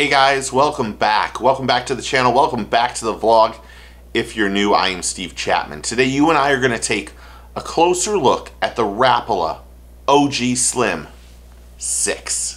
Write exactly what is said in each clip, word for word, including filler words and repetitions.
Hey guys, welcome back. Welcome back to the channel. Welcome back to the vlog. If you're new, I am Steve Chapman. Today you and I are going to take a closer look at the Rapala O G Slim six.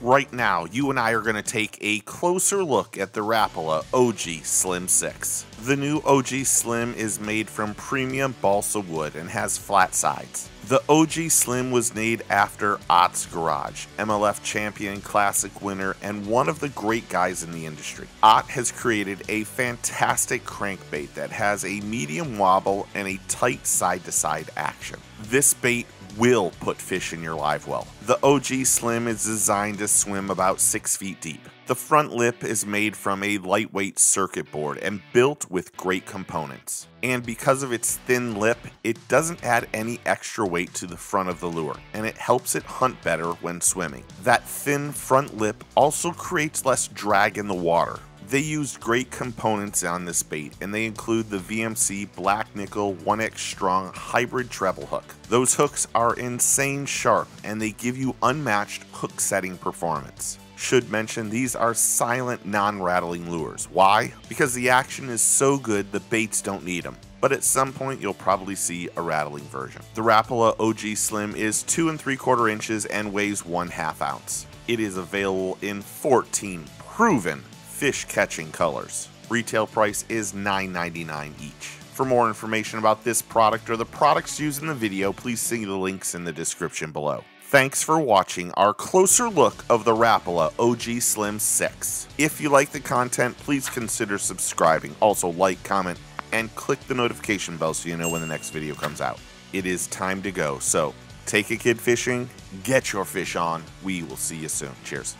Right now, you and I are going to take a closer look at the Rapala O G Slim six. The new O G Slim is made from premium balsa wood and has flat sides. The O G Slim was named after Ott's Garage, M L F champion, classic winner, and one of the great guys in the industry. Ott has created a fantastic crankbait that has a medium wobble and a tight side-to-side action. This bait will put fish in your live well. The O G Slim is designed to swim about six feet deep. The front lip is made from a lightweight circuit board and built with great components. And because of its thin lip, it doesn't add any extra weight to the front of the lure, and it helps it hunt better when swimming. That thin front lip also creates less drag in the water. They used great components on this bait, and they include the V M C Black Nickel one X Strong Hybrid Treble Hook. Those hooks are insane sharp, and they give you unmatched hook setting performance. Should mention, these are silent, non-rattling lures. Why? Because the action is so good, the baits don't need them. But at some point you'll probably see a rattling version. The Rapala O G Slim is two and three quarter inches and weighs one half ounce. It is available in fourteen proven fish catching colors. Retail price is nine ninety-nine each. For more information about this product or the products used in the video, please see the links in the description below. Thanks for watching our closer look of the Rapala O G Slim six. If you like the content, please consider subscribing. Also like, comment, and click the notification bell so you know when the next video comes out. It is time to go, so take a kid fishing, get your fish on. We will see you soon. Cheers.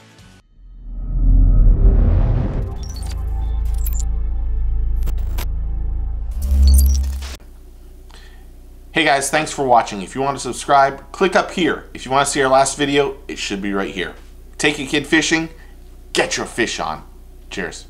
Hey guys, thanks for watching. If you want to subscribe, click up here. If you want to see our last video, it should be right here. Take a kid fishing, get your fish on. Cheers.